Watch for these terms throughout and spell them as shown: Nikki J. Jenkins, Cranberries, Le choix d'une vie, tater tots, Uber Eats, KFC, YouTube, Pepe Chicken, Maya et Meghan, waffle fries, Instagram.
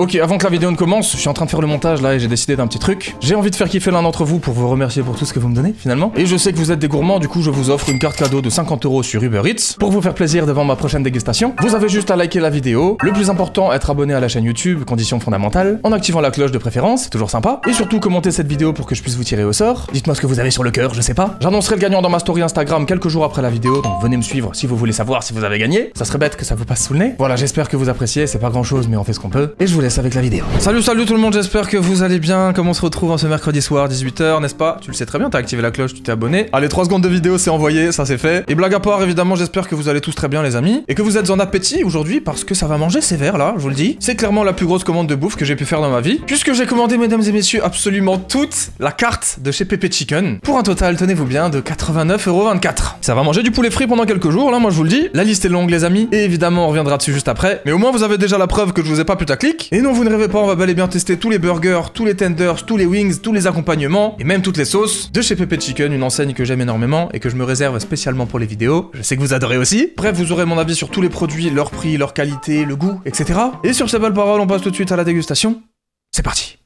Ok, avant que la vidéo ne commence, je suis en train de faire le montage là et j'ai décidé d'un petit truc. J'ai envie de faire kiffer l'un d'entre vous pour vous remercier pour tout ce que vous me donnez finalement. Et je sais que vous êtes des gourmands, du coup je vous offre une carte cadeau de 50 € sur Uber Eats pour vous faire plaisir devant ma prochaine dégustation. Vous avez juste à liker la vidéo, le plus important être abonné à la chaîne YouTube, condition fondamentale, en activant la cloche de préférence, c'est toujours sympa. Et surtout commentez cette vidéo pour que je puisse vous tirer au sort. Dites-moi ce que vous avez sur le cœur, je sais pas. J'annoncerai le gagnant dans ma story Instagram quelques jours après la vidéo, donc venez me suivre si vous voulez savoir si vous avez gagné. Ça serait bête que ça vous passe sous le nez. Voilà, j'espère que vous appréciez, c'est pas grand chose mais on fait ce qu'on peut. Et je vous avec la vidéo. Salut tout le monde, j'espère que vous allez bien. Comme on se retrouve en ce mercredi soir, 18 h, n'est-ce pas? Tu le sais très bien, t'as activé la cloche, tu t'es abonné. Allez, 3 secondes de vidéo, c'est envoyé, ça c'est fait. Et blague à part, évidemment, j'espère que vous allez tous très bien les amis, et que vous êtes en appétit aujourd'hui, parce que ça va manger sévère là, je vous le dis. C'est clairement la plus grosse commande de bouffe que j'ai pu faire dans ma vie, puisque j'ai commandé, mesdames et messieurs, absolument toute la carte de chez Pepe Chicken, pour un total, tenez-vous bien, de 89,24 €. Ça va manger du poulet frit pendant quelques jours, là, moi je vous le dis. La liste est longue les amis, et évidemment on reviendra dessus juste après, mais au moins vous avez déjà la preuve que je vous ai pas putaclic. Et non, vous ne rêvez pas, on va bel et bien tester tous les burgers, tous les tenders, tous les wings, tous les accompagnements et même toutes les sauces de chez Pepe Chicken, une enseigne que j'aime énormément et que je me réserve spécialement pour les vidéos. Je sais que vous adorez aussi. Bref, vous aurez mon avis sur tous les produits, leur prix, leur qualité, le goût, etc. Et sur ces belles paroles, on passe tout de suite à la dégustation. C'est parti!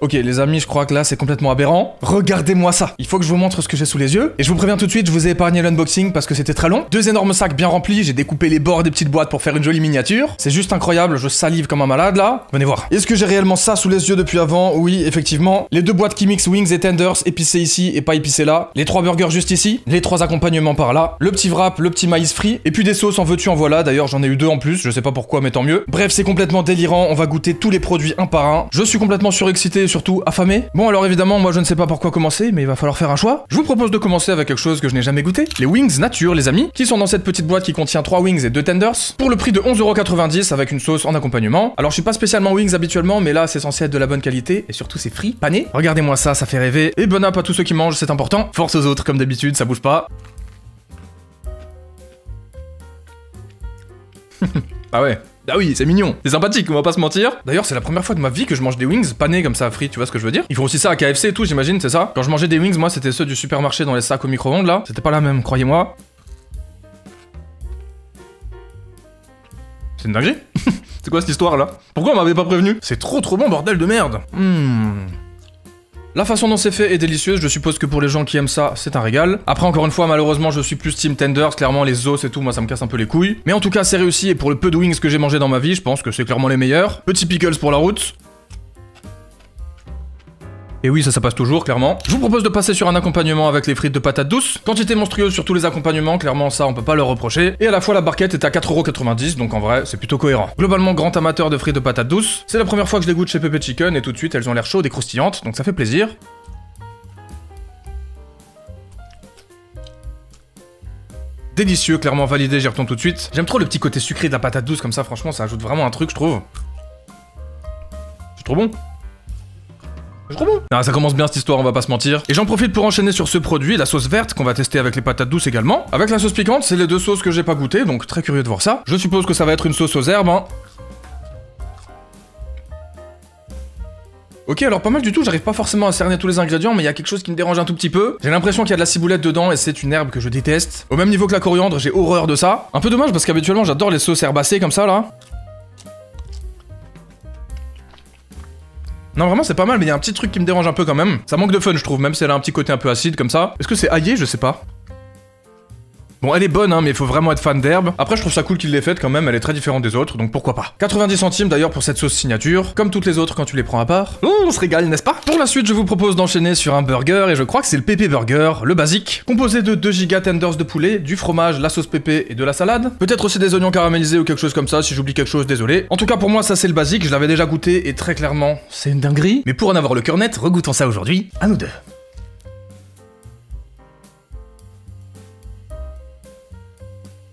Ok les amis, je crois que là c'est complètement aberrant. Regardez-moi ça. Il faut que je vous montre ce que j'ai sous les yeux. Et je vous préviens tout de suite, je vous ai épargné l'unboxing parce que c'était très long. 2 énormes sacs bien remplis, j'ai découpé les bords des petites boîtes pour faire une jolie miniature. C'est juste incroyable, je salive comme un malade là. Venez voir. Est-ce que j'ai réellement ça sous les yeux depuis avant? Oui, effectivement. Les 2 boîtes qui mixent wings et tenders, épicés ici et pas épicés là. Les 3 burgers juste ici. Les 3 accompagnements par là. Le petit wrap, le petit maïs frit. Et puis des sauces en veux-tu en voilà. D'ailleurs j'en ai eu 2 en plus, je sais pas pourquoi mais tant mieux. Bref, c'est complètement délirant, on va goûter tous les produits un par un. Je suis complètement surexcité. Surtout affamé. Bon alors évidemment moi je ne sais pas par quoi commencer, mais il va falloir faire un choix. Je vous propose de commencer avec quelque chose que je n'ai jamais goûté, les wings nature les amis, qui sont dans cette petite boîte qui contient 3 wings et 2 tenders pour le prix de 11,90 € avec une sauce en accompagnement. Alors je suis pas spécialement wings habituellement, mais là c'est censé être de la bonne qualité et surtout c'est frit, pané. Regardez-moi ça, ça fait rêver. Et bon app à tous ceux qui mangent, c'est important. Force aux autres comme d'habitude, ça bouge pas. Ah ouais. Ah oui, c'est mignon, c'est sympathique, on va pas se mentir. D'ailleurs, c'est la première fois de ma vie que je mange des wings panés comme ça, frits, tu vois ce que je veux dire? Ils font aussi ça à KFC et tout, j'imagine, c'est ça? Quand je mangeais des wings, moi, c'était ceux du supermarché dans les sacs au micro-ondes, là. C'était pas la même, croyez-moi. C'est une dinguerie. C'est quoi cette histoire, là? Pourquoi on m'avait pas prévenu? C'est trop bon, bordel de merde. La façon dont c'est fait est délicieuse, je suppose que pour les gens qui aiment ça, c'est un régal. Après encore une fois, malheureusement, je suis plus team tenders, clairement les os et tout, moi ça me casse un peu les couilles. Mais en tout cas, c'est réussi et pour le peu de wings que j'ai mangé dans ma vie, je pense que c'est clairement les meilleurs. Petit pickles pour la route. Et oui, ça passe toujours, clairement. Je vous propose de passer sur un accompagnement avec les frites de patates douces. Quantité monstrueuse sur tous les accompagnements, clairement ça on peut pas leur reprocher. Et à la fois la barquette est à 4,90 €, donc en vrai c'est plutôt cohérent. Globalement grand amateur de frites de patates douces. C'est la première fois que je les goûte chez Pepe Chicken et tout de suite elles ont l'air chaudes et croustillantes, donc ça fait plaisir. Délicieux, clairement validé, j'y retourne tout de suite. J'aime trop le petit côté sucré de la patate douce comme ça, franchement ça ajoute vraiment un truc je trouve. C'est trop bon. C'est trop bon. Ah, ça commence bien cette histoire, on va pas se mentir. Et j'en profite pour enchaîner sur ce produit, la sauce verte qu'on va tester avec les patates douces également. Avec la sauce piquante, c'est les 2 sauces que j'ai pas goûté, donc très curieux de voir ça. Je suppose que ça va être une sauce aux herbes, hein. Ok, alors pas mal du tout, j'arrive pas forcément à cerner tous les ingrédients, mais il y a quelque chose qui me dérange un tout petit peu. J'ai l'impression qu'il y a de la ciboulette dedans, et c'est une herbe que je déteste. Au même niveau que la coriandre, j'ai horreur de ça. Un peu dommage, parce qu'habituellement j'adore les sauces herbacées comme ça, là. Non vraiment c'est pas mal mais il y a un petit truc qui me dérange un peu quand même. Ça manque de fun je trouve, même si elle a un petit côté un peu acide comme ça. Est-ce que c'est aillé? Je sais pas. Bon elle est bonne hein, mais il faut vraiment être fan d'herbe. Après je trouve ça cool qu'il l'ait faite quand même, elle est très différente des autres, donc pourquoi pas. 90 centimes d'ailleurs pour cette sauce signature, comme toutes les autres quand tu les prends à part. Oh, on se régale n'est-ce pas? Pour la suite je vous propose d'enchaîner sur un burger, et je crois que c'est le Pepe Burger, le basique, composé de 2 giga tenders de poulet, du fromage, la sauce pépé et de la salade. Peut-être aussi des oignons caramélisés ou quelque chose comme ça, si j'oublie quelque chose désolé. En tout cas pour moi ça c'est le basique, je l'avais déjà goûté et très clairement c'est une dinguerie. Mais pour en avoir le cœur net, regoutons ça aujourd'hui, à nous deux.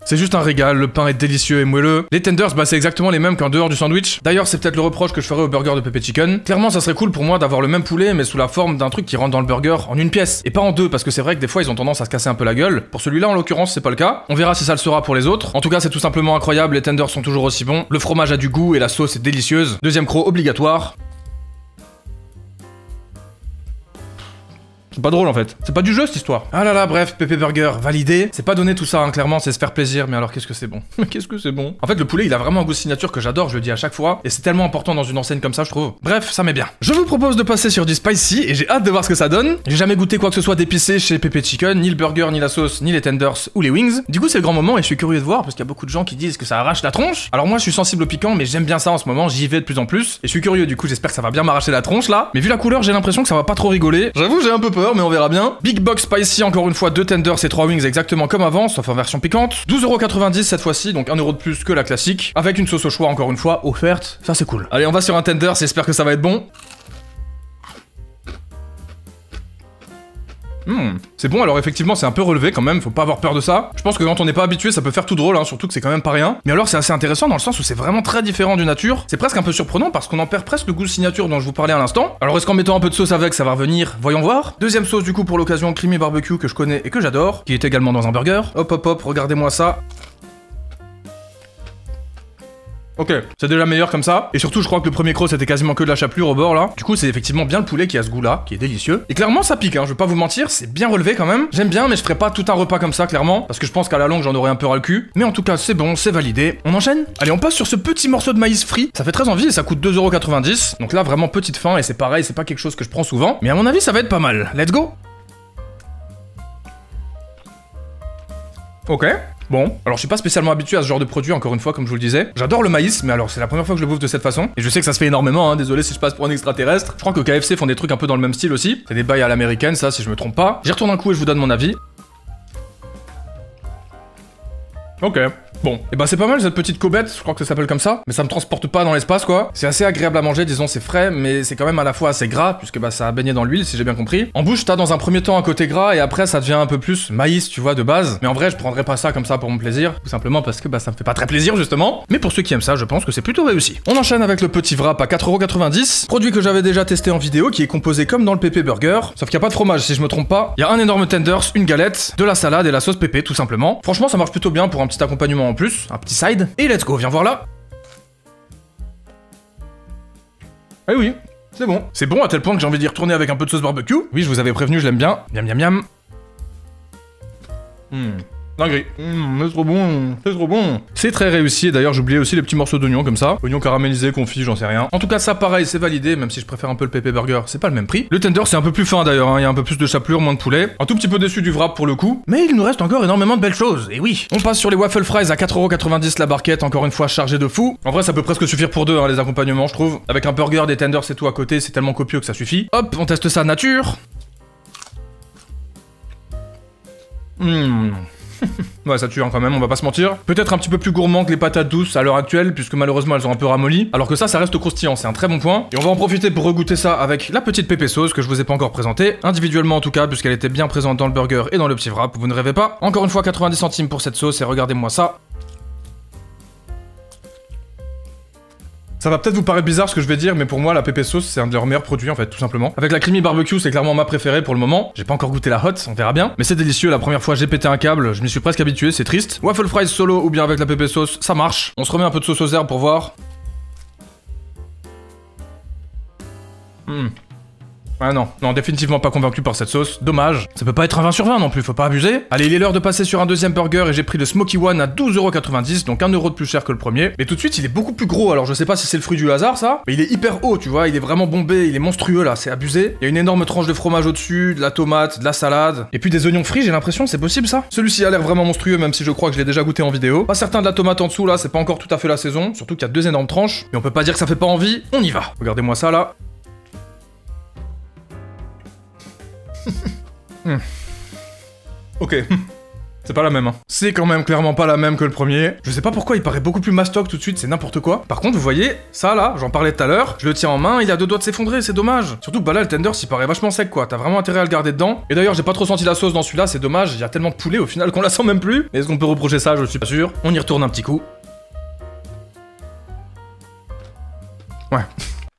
C'est juste un régal, le pain est délicieux et moelleux. Les tenders, bah c'est exactement les mêmes qu'en dehors du sandwich. D'ailleurs, c'est peut-être le reproche que je ferais au burger de Pepe Chicken. Clairement, ça serait cool pour moi d'avoir le même poulet, mais sous la forme d'un truc qui rentre dans le burger en une pièce. Et pas en 2, parce que c'est vrai que des fois, ils ont tendance à se casser un peu la gueule. Pour celui-là, en l'occurrence, c'est pas le cas. On verra si ça le sera pour les autres. En tout cas, c'est tout simplement incroyable, les tenders sont toujours aussi bons. Le fromage a du goût et la sauce est délicieuse. Deuxième croc obligatoire. C'est pas drôle en fait. C'est pas du jeu cette histoire. Ah là là, bref, Pepe Burger, validé. C'est pas donné tout ça, hein, clairement, c'est se faire plaisir. Mais alors qu'est-ce que c'est bon. Mais qu'est-ce que c'est bon. En fait, le poulet, il a vraiment un goût signature que j'adore, je le dis à chaque fois. Et c'est tellement important dans une enseigne comme ça, je trouve. Bref, ça m'est bien. Je vous propose de passer sur du spicy et j'ai hâte de voir ce que ça donne. J'ai jamais goûté quoi que ce soit d'épicé chez Pepe Chicken, ni le burger, ni la sauce, ni les tenders ou les wings. Du coup, c'est le grand moment et je suis curieux de voir parce qu'il y a beaucoup de gens qui disent que ça arrache la tronche. Alors moi, je suis sensible au piquant, mais j'aime bien ça en ce moment, j'y vais de plus en plus. Et je suis curieux, du coup, j'espère que ça va bien m'arracher la tronche là. Mais vu la couleur, j'ai l'impression que ça va pas trop rigoler. J'avoue, j'ai un peu peur, mais on verra bien. Big Box Spicy, encore une fois, 2 tenders et 3 wings exactement comme avant, sauf en version piquante. 12,90€ cette fois-ci, donc 1€ de plus que la classique. Avec une sauce au choix, encore une fois, offerte. Ça, c'est cool. Allez, on va sur un tender, j'espère que ça va être bon. C'est bon, alors effectivement c'est un peu relevé quand même, faut pas avoir peur de ça. Je pense que quand on n'est pas habitué ça peut faire tout drôle, hein, surtout que c'est quand même pas rien. Mais alors c'est assez intéressant dans le sens où c'est vraiment très différent du nature. C'est presque un peu surprenant parce qu'on en perd presque le goût signature dont je vous parlais à l'instant. Alors est-ce qu'en mettant un peu de sauce avec ça va revenir? Voyons voir. Deuxième sauce du coup pour l'occasion, creamy barbecue que je connais et que j'adore, qui est également dans un burger. Hop hop hop, regardez-moi ça. Ok, c'est déjà meilleur comme ça. Et surtout, je crois que le premier croc, c'était quasiment que de la chapelure au bord là. Du coup, c'est effectivement bien le poulet qui a ce goût-là, qui est délicieux. Et clairement, ça pique, hein, je vais pas vous mentir, c'est bien relevé quand même. J'aime bien, mais je ferai pas tout un repas comme ça, clairement, parce que je pense qu'à la longue, j'en aurais un peu ras le cul. Mais en tout cas, c'est bon, c'est validé. On enchaîne? Allez, on passe sur ce petit morceau de maïs frit. Ça fait très envie et ça coûte 2,90€. Donc là, vraiment petite faim et c'est pareil, c'est pas quelque chose que je prends souvent. Mais à mon avis, ça va être pas mal. Let's go! Ok. Bon, alors je suis pas spécialement habitué à ce genre de produit, encore une fois, comme je vous le disais. J'adore le maïs, mais alors c'est la première fois que je le bouffe de cette façon. Et je sais que ça se fait énormément, hein, désolé si je passe pour un extraterrestre. Je crois que KFC font des trucs un peu dans le même style aussi. C'est des bails à l'américaine, ça, si je me trompe pas. J'y retourne un coup et je vous donne mon avis. Ok. Bon, et bah c'est pas mal cette petite cobette, je crois que ça s'appelle comme ça, mais ça me transporte pas dans l'espace quoi. C'est assez agréable à manger, disons c'est frais, mais c'est quand même à la fois assez gras, puisque bah ça a baigné dans l'huile si j'ai bien compris. En bouche t'as dans un premier temps un côté gras et après ça devient un peu plus maïs tu vois de base, mais en vrai je prendrais pas ça comme ça pour mon plaisir, tout simplement parce que bah ça me fait pas très plaisir justement, mais pour ceux qui aiment ça je pense que c'est plutôt réussi. On enchaîne avec le petit wrap à 4,90€, produit que j'avais déjà testé en vidéo qui est composé comme dans le Pepe Burger, sauf qu'il n'y a pas de fromage si je me trompe pas, il y a un énorme tenders, une galette, de la salade et la sauce Pepe tout simplement. Franchement ça marche plutôt bien pour un petit accompagnement en plus, un petit side, et let's go, viens voir là. Eh oui, c'est bon. C'est bon à tel point que j'ai envie d'y retourner avec un peu de sauce barbecue. Oui, je vous avais prévenu, je l'aime bien. Miam, miam, miam. Dinguerie. C'est trop bon, c'est trop bon. C'est très réussi, et d'ailleurs j'oubliais aussi les petits morceaux d'oignons comme ça. Oignons caramélisés, confits, j'en sais rien. En tout cas ça pareil, c'est validé, même si je préfère un peu le Pepe Burger, c'est pas le même prix. Le tender c'est un peu plus fin d'ailleurs, hein. Il y a un peu plus de chapelure, moins de poulet. Un tout petit peu déçu du wrap pour le coup, mais il nous reste encore énormément de belles choses, et oui. On passe sur les waffle fries à 4,90€ la barquette, encore une fois chargée de fou. En vrai ça peut presque suffire pour deux hein, les accompagnements je trouve. Avec un burger, des tenders et tout à côté, c'est tellement copieux que ça suffit. Hop, on teste ça nature. Ouais ça tue hein, quand même, on va pas se mentir. Peut-être un petit peu plus gourmand que les patates douces à l'heure actuelle, puisque malheureusement elles ont un peu ramolli. Alors que ça reste croustillant, c'est un très bon point. Et on va en profiter pour regoûter ça avec la petite pépé sauce que je vous ai pas encore présentée. Individuellement en tout cas, puisqu'elle était bien présente dans le burger et dans le petit wrap, vous ne rêvez pas. Encore une fois 90 centimes pour cette sauce et regardez-moi ça. Ça va peut-être vous paraître bizarre ce que je vais dire, mais pour moi la Pepe sauce c'est un de leurs meilleurs produits en fait, tout simplement. Avec la creamy barbecue c'est clairement ma préférée pour le moment. J'ai pas encore goûté la hot, on verra bien. Mais c'est délicieux, la première fois j'ai pété un câble, je m'y suis presque habitué, c'est triste. Waffle fries solo ou bien avec la Pepe sauce, ça marche. On se remet un peu de sauce aux herbes pour voir. Ah non, non, définitivement pas convaincu par cette sauce, dommage. Ça peut pas être un 20/20 non plus, faut pas abuser. Allez, il est l'heure de passer sur un deuxième burger et j'ai pris le Smoky One à 12,90€, donc 1€ de plus cher que le premier. Mais tout de suite, il est beaucoup plus gros, alors je sais pas si c'est le fruit du hasard ça, mais il est hyper haut, tu vois, il est vraiment bombé, il est monstrueux là, c'est abusé. Il y a une énorme tranche de fromage au-dessus, de la tomate, de la salade, et puis des oignons frits, j'ai l'impression, c'est possible ça. Celui-ci a l'air vraiment monstrueux, même si je crois que je l'ai déjà goûté en vidéo. Pas certain de la tomate en dessous là, c'est pas encore tout à fait la saison, surtout qu'il y a deux énormes tranches, mais on peut pas dire que ça fait pas envie, on y va. Regardez-moi ça là. Ok. C'est pas la même, hein. C'est quand même clairement pas la même que le premier. Je sais pas pourquoi, il paraît beaucoup plus mastoc tout de suite, c'est n'importe quoi. Par contre, vous voyez, ça là, j'en parlais tout à l'heure, je le tiens en main, il a 2 doigts de s'effondrer, c'est dommage. Surtout que bah là, le tender s'y paraît vachement sec quoi, t'as vraiment intérêt à le garder dedans. Et d'ailleurs, j'ai pas trop senti la sauce dans celui-là, c'est dommage, il y a tellement de poulet au final qu'on la sent même plus. Est-ce qu'on peut reprocher ça? Je suis pas sûr. On y retourne un petit coup. Ouais.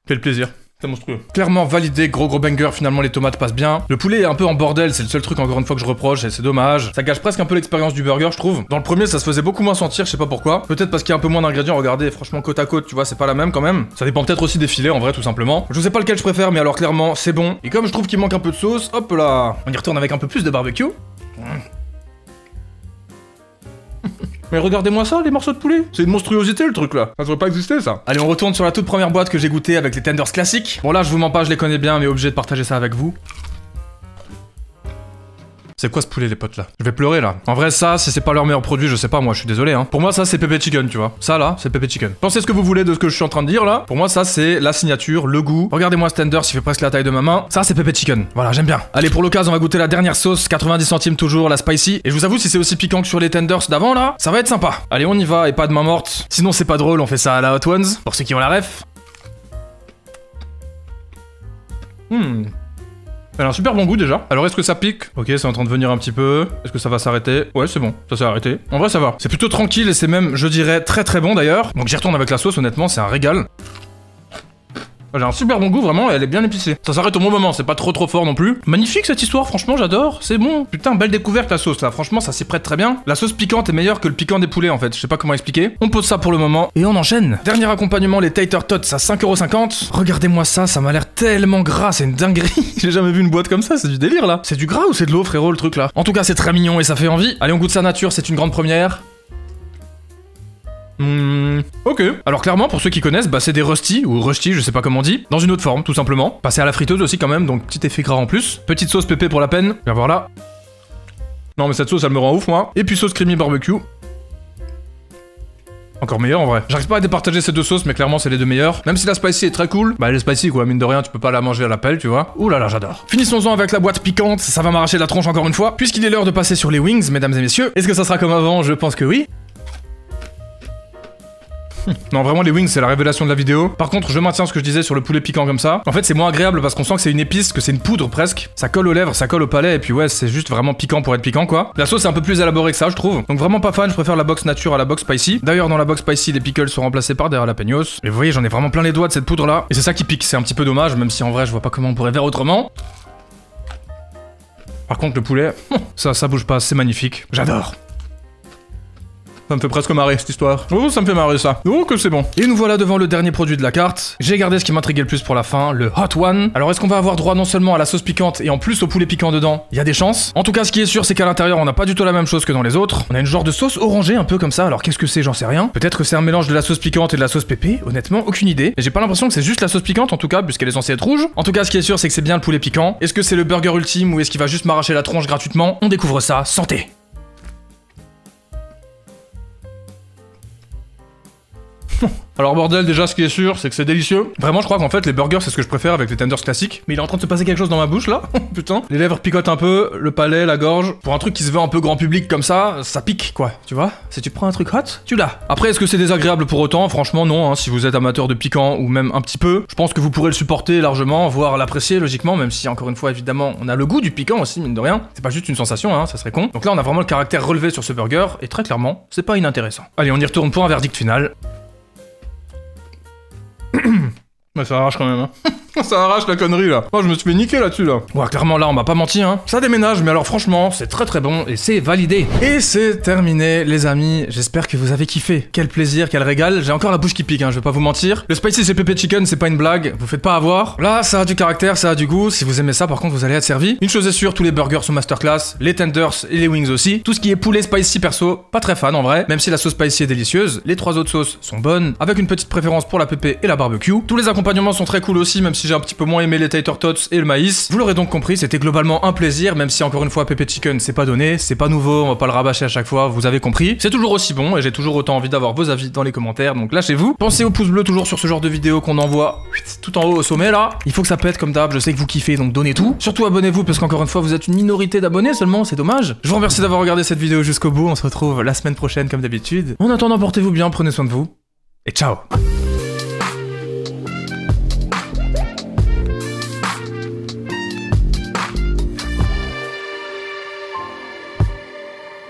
Quel plaisir. C'est monstrueux. Clairement validé, gros banger, finalement les tomates passent bien. Le poulet est un peu en bordel, c'est le seul truc encore une fois que je reproche et c'est dommage. Ça gâche presque un peu l'expérience du burger je trouve. Dans le premier ça se faisait beaucoup moins sentir, je sais pas pourquoi. Peut-être parce qu'il y a un peu moins d'ingrédients, regardez franchement côte à côte tu vois c'est pas la même quand même. Ça dépend peut-être aussi des filets en vrai tout simplement. Je sais pas lequel je préfère mais alors clairement c'est bon. Et comme je trouve qu'il manque un peu de sauce, hop là. On y retourne avec un peu plus de barbecue. Mais regardez-moi ça, les morceaux de poulet. C'est une monstruosité le truc là. Ça devrait pas exister ça. Allez, on retourne sur la toute première boîte que j'ai goûtée avec les tenders classiques. Bon là, je vous mens pas, je les connais bien, mais obligé de partager ça avec vous. C'est quoi ce poulet les potes là? Je vais pleurer là. En vrai ça, si c'est pas leur meilleur produit, je sais pas moi, je suis désolé hein. Pour moi ça c'est Pepe Chicken tu vois. Ça là, c'est Pepe Chicken. Pensez ce que vous voulez de ce que je suis en train de dire là. Pour moi ça c'est la signature, le goût. Regardez-moi ce tender, il fait presque la taille de ma main. Ça c'est Pepe Chicken. Voilà, j'aime bien. Allez pour l'occasion, on va goûter la dernière sauce, 90 centimes toujours, la spicy. Et je vous avoue si c'est aussi piquant que sur les tenders d'avant là, ça va être sympa. Allez on y va et pas de main morte. Sinon c'est pas drôle, on fait ça à la Hot Ones. Pour ceux qui ont la ref. Elle a un super bon goût déjà. Alors est-ce que ça pique? Ok, c'est en train de venir un petit peu. Est-ce que ça va s'arrêter? Ouais, c'est bon, ça s'est arrêté. En vrai, ça va. C'est plutôt tranquille et c'est même, je dirais, très bon d'ailleurs. Donc j'y retourne avec la sauce, honnêtement, c'est un régal. Elle a un super bon goût vraiment et elle est bien épicée. Ça s'arrête au bon moment, c'est pas trop fort non plus. Magnifique cette histoire, franchement j'adore, c'est bon. Putain, belle découverte la sauce là, franchement ça s'y prête très bien. La sauce piquante est meilleure que le piquant des poulets en fait, je sais pas comment expliquer. On pose ça pour le moment et on enchaîne. Dernier accompagnement, les tater tots à 5,50 €. Regardez-moi ça, ça m'a l'air tellement gras, c'est une dinguerie. J'ai jamais vu une boîte comme ça, c'est du délire là. C'est du gras ou c'est de l'eau frérot le truc là? En tout cas c'est très mignon et ça fait envie. Allez on goûte sa nature, c'est une grande première. Ok. Alors clairement pour ceux qui connaissent, bah c'est des rusty ou rusty, je sais pas comment on dit, dans une autre forme tout simplement. Passé à la friteuse aussi quand même, donc petit effet gras en plus. Petite sauce pépé pour la peine. Viens voir là. Non mais cette sauce elle me rend ouf moi. Et puis sauce creamy barbecue. Encore meilleur en vrai. J'arrive pas à départager ces deux sauces mais clairement c'est les deux meilleures. Même si la spicy est très cool, bah elle est spicy quoi, mine de rien tu peux pas la manger à la pelle tu vois. Ouh là là j'adore. Finissons-en avec la boîte piquante, ça va m'arracher la tronche encore une fois. Puisqu'il est l'heure de passer sur les wings mesdames et messieurs. Est-ce que ça sera comme avant? Je pense que oui. Non vraiment les wings c'est la révélation de la vidéo. Par contre je maintiens ce que je disais sur le poulet piquant comme ça. En fait c'est moins agréable parce qu'on sent que c'est une épice, que c'est une poudre presque. Ça colle aux lèvres, ça colle au palais et puis ouais c'est juste vraiment piquant pour être piquant quoi. La sauce est un peu plus élaborée que ça je trouve. Donc vraiment pas fan, je préfère la box nature à la box spicy. D'ailleurs dans la box spicy les pickles sont remplacés par des jalapeños. Mais vous voyez j'en ai vraiment plein les doigts de cette poudre là. Et c'est ça qui pique, c'est un petit peu dommage même si en vrai je vois pas comment on pourrait faire autrement. Par contre le poulet, ça bouge pas, c'est magnifique. J'adore. Ça me fait presque marrer cette histoire. Oh, ça me fait marrer ça. Oh, que c'est bon. Et nous voilà devant le dernier produit de la carte. J'ai gardé ce qui m'intriguait le plus pour la fin, le Hot One. Alors, est-ce qu'on va avoir droit non seulement à la sauce piquante et en plus au poulet piquant dedans? Il y a des chances. En tout cas, ce qui est sûr, c'est qu'à l'intérieur, on n'a pas du tout la même chose que dans les autres. On a une genre de sauce orangée un peu comme ça. Alors, qu'est-ce que c'est? J'en sais rien. Peut-être que c'est un mélange de la sauce piquante et de la sauce pépé. Honnêtement, aucune idée. Mais j'ai pas l'impression que c'est juste la sauce piquante en tout cas, puisqu'elle est censée être rouge. En tout cas, ce qui est sûr, c'est que c'est bien le poulet piquant. Est-ce que c'est le burger ultime ou est-ce qu'il va juste m'arracher la tronche gratuitement? On découvre ça. Santé. Alors bordel, déjà ce qui est sûr, c'est que c'est délicieux. Vraiment, je crois qu'en fait les burgers, c'est ce que je préfère avec les tenders classiques. Mais il est en train de se passer quelque chose dans ma bouche là. Putain. Les lèvres picotent un peu, le palais, la gorge. Pour un truc qui se veut un peu grand public comme ça, ça pique quoi. Tu vois? Si tu prends un truc hot, tu l'as. Après, est-ce que c'est désagréable pour autant? Franchement, non. Hein. Si vous êtes amateur de piquant ou même un petit peu, je pense que vous pourrez le supporter largement, voire l'apprécier logiquement. Même si encore une fois, évidemment, on a le goût du piquant aussi, mine de rien. C'est pas juste une sensation, hein, ça serait con. Donc là, on a vraiment le caractère relevé sur ce burger et très clairement, c'est pas inintéressant. Allez, on y retourne pour un verdict final. Mais ça arrache quand même, hein. Ça arrache la connerie là. Oh, je me suis fait niquer là-dessus là. Ouais, clairement là, on m'a pas menti, hein. Ça déménage, mais alors franchement, c'est très bon et c'est validé. Et c'est terminé, les amis. J'espère que vous avez kiffé. Quel plaisir, quel régal. J'ai encore la bouche qui pique, hein, je vais pas vous mentir. Le spicy c'est Pepe Chicken, c'est pas une blague. Vous faites pas avoir. Là, ça a du caractère, ça a du goût. Si vous aimez ça, par contre, vous allez être servi. Une chose est sûre, tous les burgers sont masterclass, les tenders et les wings aussi. Tout ce qui est poulet spicy perso, pas très fan en vrai. Même si la sauce spicy est délicieuse, les trois autres sauces sont bonnes, avec une petite préférence pour la pépé et la barbecue. Tous les accompagnements sont très cool aussi, même si j'ai un petit peu moins aimé les tater tots et le maïs. Vous l'aurez donc compris, c'était globalement un plaisir, même si encore une fois Pepe Chicken c'est pas donné, c'est pas nouveau, on va pas le rabâcher à chaque fois, vous avez compris. C'est toujours aussi bon et j'ai toujours autant envie d'avoir vos avis dans les commentaires, donc lâchez-vous. Pensez au pouce bleu toujours sur ce genre de vidéo qu'on envoie tout en haut au sommet là. Il faut que ça pète comme d'hab, je sais que vous kiffez donc donnez tout. Surtout abonnez-vous parce qu'encore une fois vous êtes une minorité d'abonnés seulement, c'est dommage. Je vous remercie d'avoir regardé cette vidéo jusqu'au bout, on se retrouve la semaine prochaine comme d'habitude. En attendant portez-vous bien, prenez soin de vous et ciao.